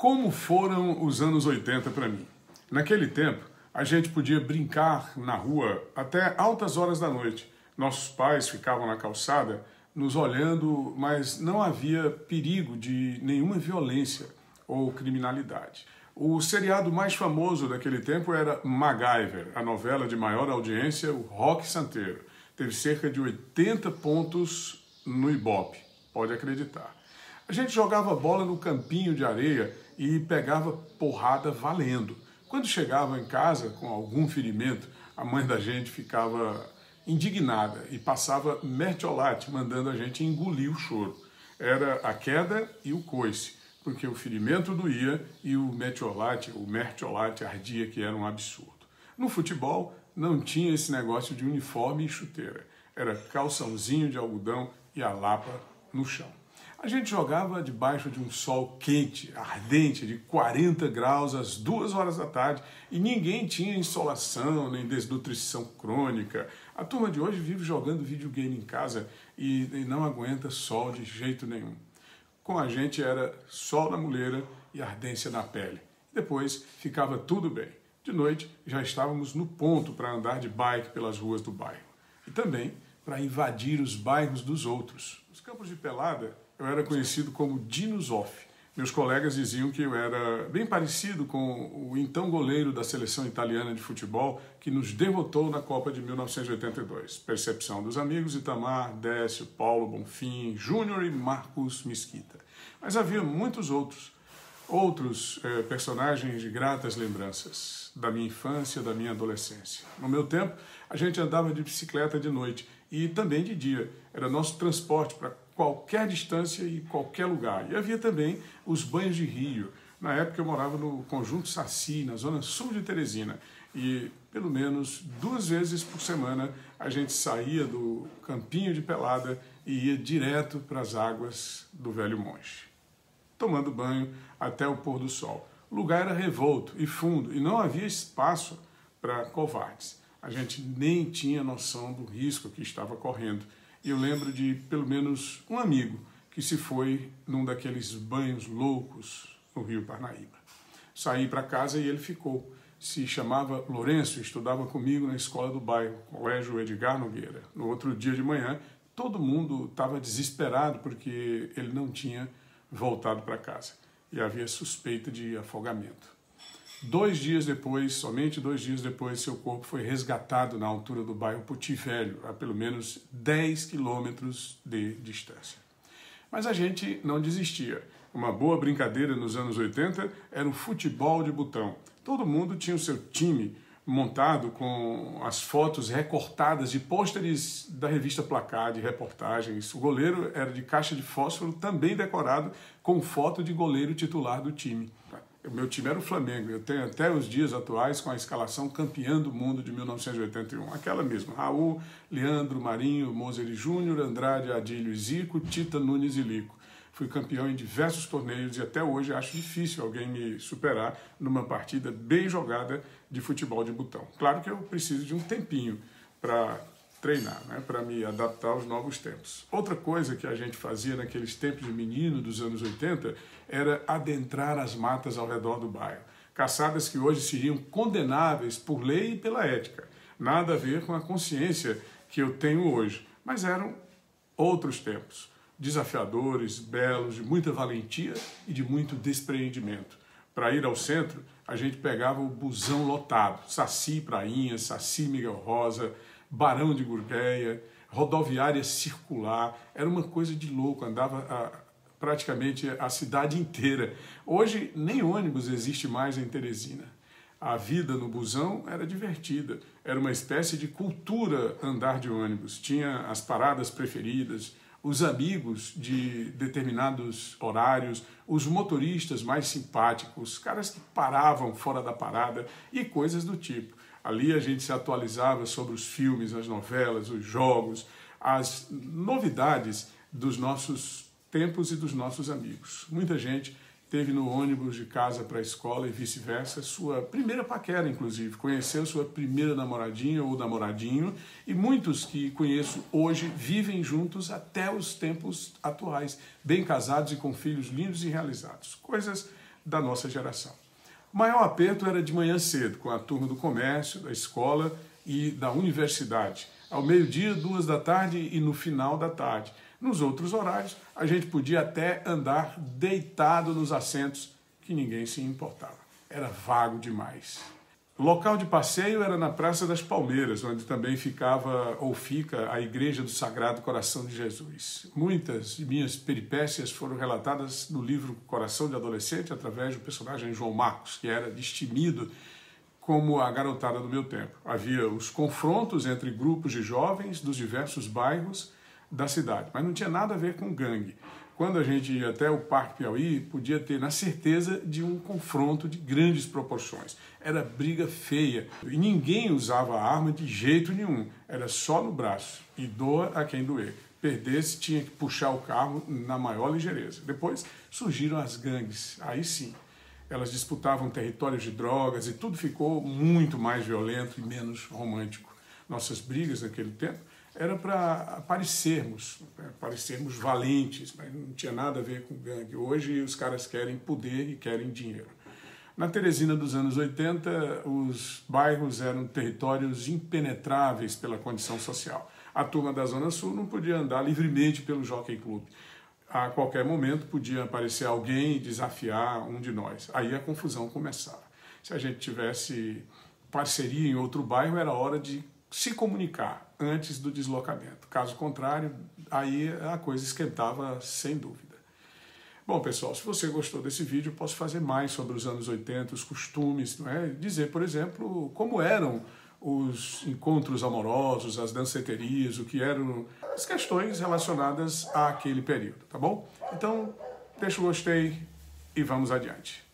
Como foram os anos 80 para mim? Naquele tempo, a gente podia brincar na rua até altas horas da noite. Nossos pais ficavam na calçada nos olhando, mas não havia perigo de nenhuma violência ou criminalidade. O seriado mais famoso daquele tempo era MacGyver, a novela de maior audiência, o Roque Santeiro. Teve cerca de 80 pontos no Ibope, pode acreditar. A gente jogava bola no campinho de areia e pegava porrada valendo. Quando chegava em casa com algum ferimento, a mãe da gente ficava indignada e passava mertiolate, mandando a gente engolir o choro. Era a queda e o coice, porque o ferimento doía e o mertiolate ardia, que era um absurdo. No futebol, não tinha esse negócio de uniforme e chuteira. Era calçãozinho de algodão e a lapa no chão. A gente jogava debaixo de um sol quente, ardente, de 40 graus às 2 horas da tarde, e ninguém tinha insolação nem desnutrição crônica. A turma de hoje vive jogando videogame em casa e não aguenta sol de jeito nenhum. Com a gente era sol na muleira e ardência na pele. Depois ficava tudo bem. De noite já estávamos no ponto para andar de bike pelas ruas do bairro e também para invadir os bairros dos outros. Nos campos de pelada, eu era conhecido como Dino Zoff. Meus colegas diziam que eu era bem parecido com o então goleiro da seleção italiana de futebol que nos derrotou na Copa de 1982. Percepção dos amigos: Itamar, Décio, Paulo, Bonfim, Júnior e Marcos Mesquita. Mas havia muitos outros personagens de gratas lembranças da minha infância, da minha adolescência. No meu tempo, a gente andava de bicicleta de noite e também de dia. Era nosso transporte para qualquer distância e qualquer lugar. E havia também os banhos de rio. Na época eu morava no Conjunto Saci, na zona sul de Teresina, e pelo menos 2 vezes por semana a gente saía do campinho de pelada e ia direto para as águas do Velho Monge, tomando banho até o pôr do sol. O lugar era revolto e fundo, e não havia espaço para covardes. A gente nem tinha noção do risco que estava correndo. E eu lembro de pelo menos um amigo que se foi num daqueles banhos loucos no Rio Parnaíba. Saí para casa e ele ficou. Se chamava Lourenço, estudava comigo na escola do bairro, Colégio Edgar Nogueira. No outro dia de manhã, todo mundo estava desesperado porque ele não tinha voltado para casa e havia suspeita de afogamento. 2 dias depois, somente 2 dias depois, seu corpo foi resgatado na altura do bairro Puti Velho, a pelo menos 10 quilômetros de distância. Mas a gente não desistia. Uma boa brincadeira nos anos 80 era o futebol de botão. Todo mundo tinha o seu time montado com as fotos recortadas de pôsteres da revista Placar, de reportagens. O goleiro era de caixa de fósforo, também decorado com foto de goleiro titular do time. O meu time era o Flamengo. Eu tenho até os dias atuais com a escalação campeã do mundo de 1981. Aquela mesma: Raul, Leandro, Marinho, Mozer Júnior, Andrade, Adílio e Zico, Tita, Nunes e Lico. Fui campeão em diversos torneios e até hoje acho difícil alguém me superar numa partida bem jogada de futebol de botão. Claro que eu preciso de um tempinho para treinar, né? Para me adaptar aos novos tempos. Outra coisa que a gente fazia naqueles tempos de menino dos anos 80 era adentrar as matas ao redor do bairro. Caçadas que hoje seriam condenáveis por lei e pela ética. Nada a ver com a consciência que eu tenho hoje, mas eram outros tempos. Desafiadores, belos, de muita valentia e de muito despreendimento. Para ir ao centro, a gente pegava o busão lotado. Saci Prainha, Saci Miguel Rosa, Barão de Gurgueia, rodoviária circular. Era uma coisa de louco, andava praticamente a cidade inteira. Hoje nem ônibus existe mais em Teresina. A vida no busão era divertida, era uma espécie de cultura andar de ônibus. Tinha as paradas preferidas, os amigos de determinados horários, os motoristas mais simpáticos, os caras que paravam fora da parada e coisas do tipo. Ali a gente se atualizava sobre os filmes, as novelas, os jogos, as novidades dos nossos tempos e dos nossos amigos. Muita gente teve no ônibus de casa para a escola e vice-versa sua primeira paquera, inclusive. Conheceu sua primeira namoradinha ou namoradinho, e muitos que conheço hoje vivem juntos até os tempos atuais, bem casados e com filhos lindos e realizados. Coisas da nossa geração. O maior aperto era de manhã cedo, com a turma do comércio, da escola e da universidade, ao meio-dia, 14h e no final da tarde. Nos outros horários, a gente podia até andar deitado nos assentos, que ninguém se importava. Era vago demais. Local de passeio era na Praça das Palmeiras, onde também ficava ou fica a Igreja do Sagrado Coração de Jesus. Muitas de minhas peripécias foram relatadas no livro Coração de Adolescente, através do personagem João Marcos, que era destemido como a garotada do meu tempo. Havia os confrontos entre grupos de jovens dos diversos bairros da cidade, mas não tinha nada a ver com gangue. Quando a gente ia até o Parque Piauí, podia ter, na certeza, de um confronto de grandes proporções. Era briga feia e ninguém usava a arma de jeito nenhum. Era só no braço e doa a quem doer. Perdesse, tinha que puxar o carro na maior ligeireza. Depois surgiram as gangues, aí sim. Elas disputavam territórios de drogas e tudo ficou muito mais violento e menos romântico. Nossas brigas naquele tempo era para parecermos valentes, mas não tinha nada a ver com gangue. Hoje os caras querem poder e querem dinheiro. Na Teresina dos anos 80, os bairros eram territórios impenetráveis pela condição social. A turma da Zona Sul não podia andar livremente pelo Jockey Club. A qualquer momento podia aparecer alguém e desafiar um de nós. Aí a confusão começava. Se a gente tivesse parceria em outro bairro, era hora de se comunicar antes do deslocamento. Caso contrário, aí a coisa esquentava sem dúvida. Bom, pessoal, se você gostou desse vídeo, eu posso fazer mais sobre os anos 80, os costumes, não é? Dizer, por exemplo, como eram os encontros amorosos, as danceterias, o que eram as questões relacionadas àquele período, tá bom? Então, deixa o gostei e vamos adiante.